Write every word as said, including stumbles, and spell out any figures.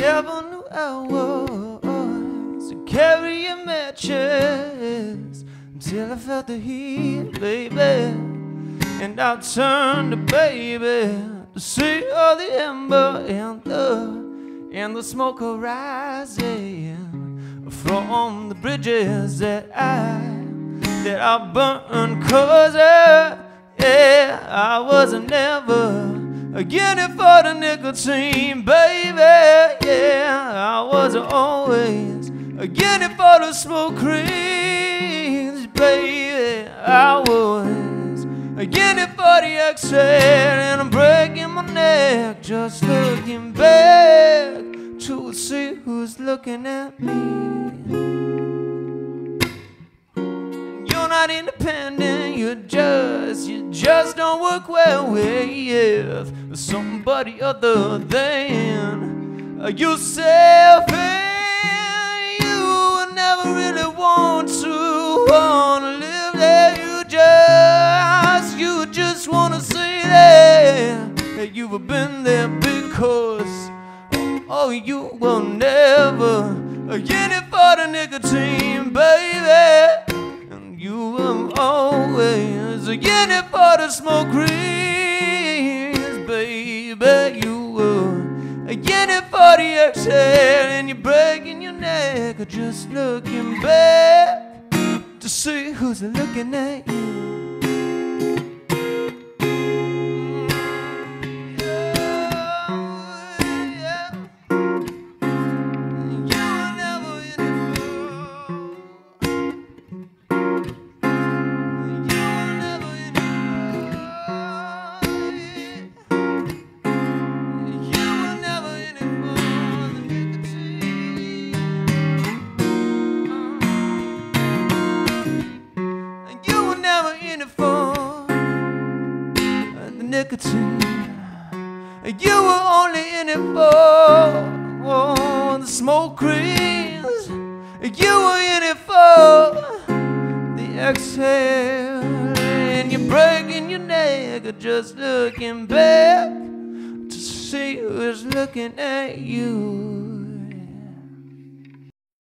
Never knew I was carrying matches until I felt the heat, baby. And I turned to baby to see all the ember and the and the smoke arising from the bridges that I that I burned. 'Cause I, yeah, I wasn't never again for the nicotine, baby. Yeah, I wasn't always again for the smoke rings, baby. I was again for the exhale, and I'm breaking my neck just looking back to see who's looking at me. You're not independent, you're just, you just don't work well with somebody other than yourself, and you never really want to wanna live there. You just, you just wanna say that that you've been there, because oh, you will never get it for the nicotine, baby, and you will always get it for the smoke cream. Baby, you were again at forty exhale, and you're breaking your neck just looking back to see who's looking at you. Yeah, yeah. You were never in it for. You were never in it for. You were only in it for oh, the smoke rings. You were in it for the exhale, and you're breaking your neck just looking back to see who's looking at you.